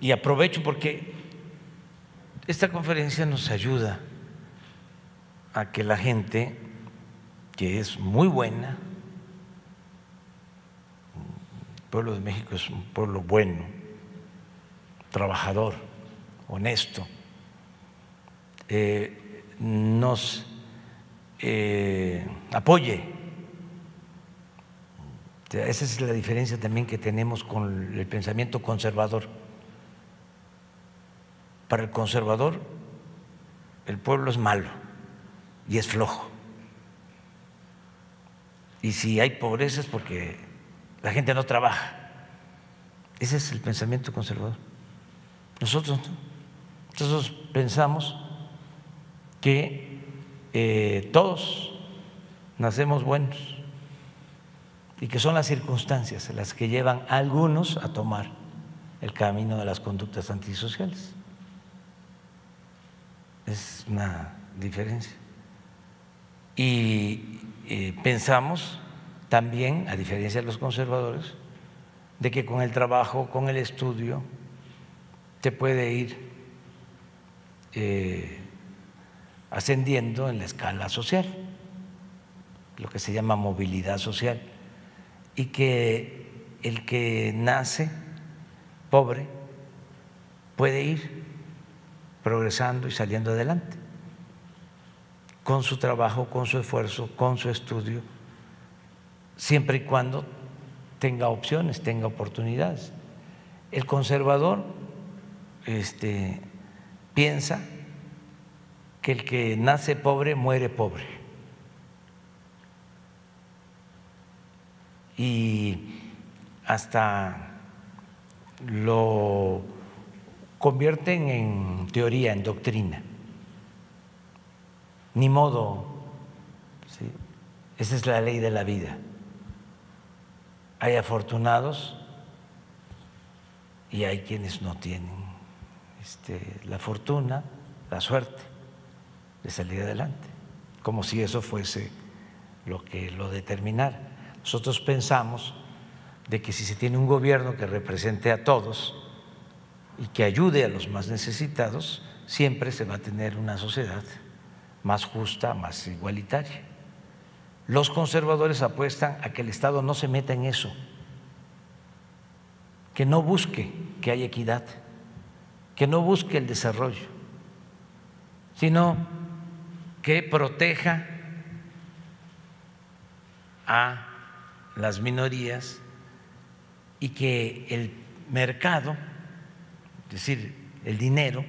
Y aprovecho porque esta conferencia nos ayuda a que la gente, que es muy buena, el pueblo de México es un pueblo bueno, trabajador, honesto, nos apoye. O sea, esa es la diferencia también que tenemos con el pensamiento conservador. Para el conservador, el pueblo es malo y es flojo. Y si hay pobreza es porque la gente no trabaja. Ese es el pensamiento conservador. Nosotros no. Nosotros pensamos que todos nacemos buenos y que son las circunstancias las que llevan a algunos a tomar el camino de las conductas antisociales. Es una diferencia. Y pensamos también, a diferencia de los conservadores, de que con el trabajo, con el estudio, se puede ir ascendiendo en la escala social, lo que se llama movilidad social, y que el que nace pobre puede ir progresando y saliendo adelante con su trabajo, con su esfuerzo, con su estudio, siempre y cuando tenga opciones, tenga oportunidades. El conservador piensa que el que nace pobre muere pobre. Y hasta lo convierten en teoría, en doctrina. Ni modo, ¿sí? Esa es la ley de la vida. Hay afortunados y hay quienes no tienen la fortuna, la suerte de salir adelante, como si eso fuese lo que lo determinara. Nosotros pensamos de que si se tiene un gobierno que represente a todos y que ayude a los más necesitados, siempre se va a tener una sociedad más justa, más igualitaria. Los conservadores apuestan a que el Estado no se meta en eso, que no busque que haya equidad, que no busque el desarrollo, sino que proteja a las minorías y que el mercado, es decir, el dinero,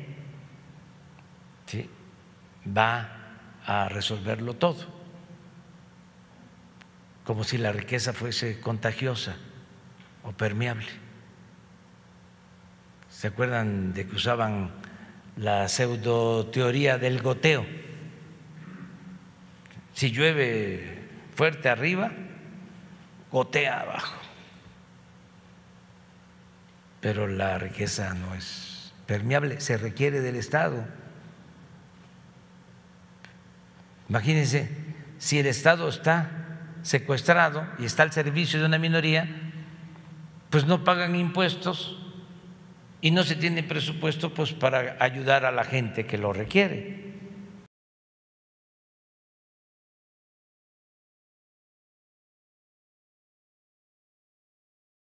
¿sí?, va a resolverlo todo, como si la riqueza fuese contagiosa o permeable. ¿Se acuerdan de que usaban la pseudo teoría del goteo? Si llueve fuerte arriba, gotea abajo. Pero la riqueza no es permeable, se requiere del Estado. Imagínense, si el Estado está secuestrado y está al servicio de una minoría, pues no pagan impuestos y no se tiene presupuesto pues para ayudar a la gente que lo requiere.